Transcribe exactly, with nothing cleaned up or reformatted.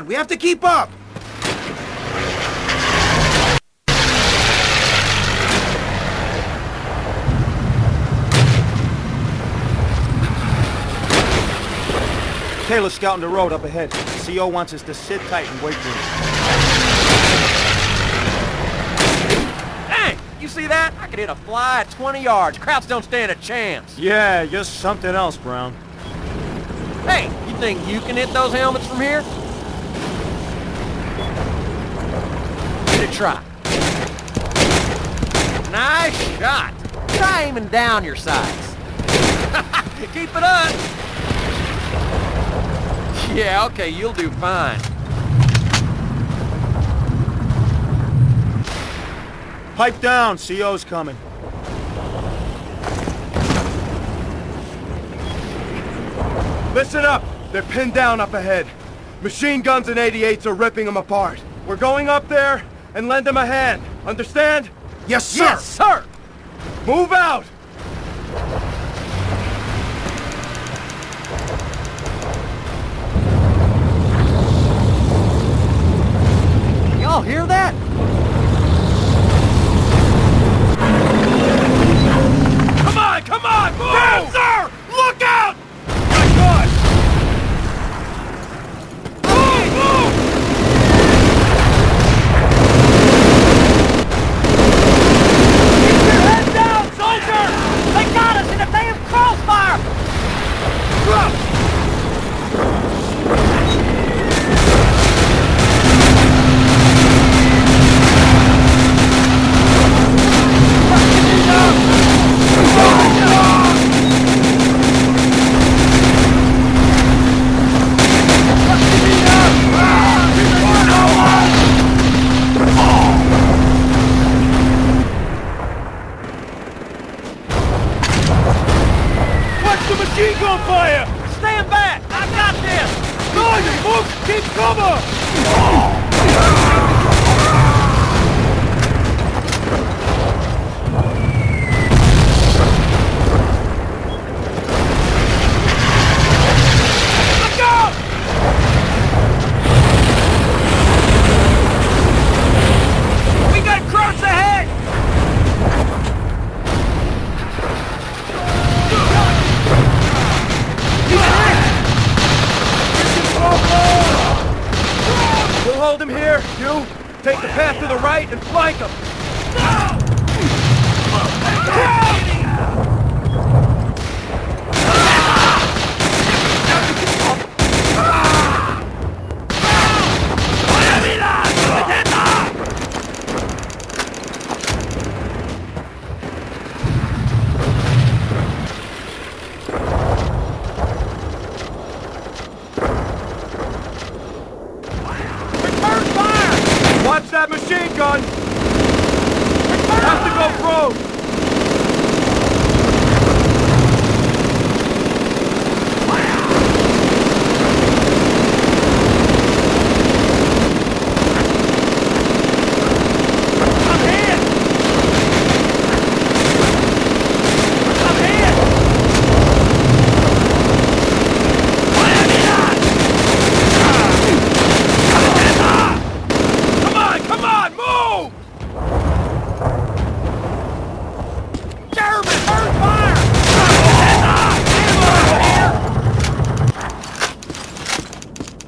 on, we have to keep up! Taylor's scouting the road up ahead. The C O wants us to sit tight and wait for him. Dang! You see that? I could hit a fly at twenty yards. Krauts don't stand a chance. Yeah, you're something else, Brown. Hey, you think you can hit those helmets from here? Give it a try. Nice shot. Try aiming down your sights. Keep it up. Yeah, okay, you'll do fine. Pipe down, C O's coming. Listen up! They're pinned down up ahead. Machine guns and eighty-eights are ripping them apart. We're going up there and lend them a hand. Understand? Yes, sir! Yes, sir! Move out! Y'all hear that? Come on, come on, move! Yes, sir! Look out! My God! Move, move! Keep your head down, soldier! They got us in the damn crossfire! Whoa. Machine gun! Have to go pro!